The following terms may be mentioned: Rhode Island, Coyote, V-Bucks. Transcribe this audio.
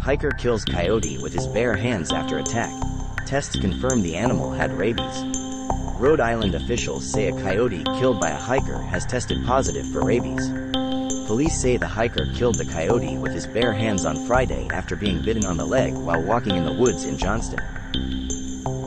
Hiker kills coyote with his bare hands after attack. Tests confirm the animal had rabies. Rhode Island officials say a coyote killed by a hiker has tested positive for rabies. Police say the hiker killed the coyote with his bare hands on Friday after being bitten on the leg while walking in the woods in Johnston.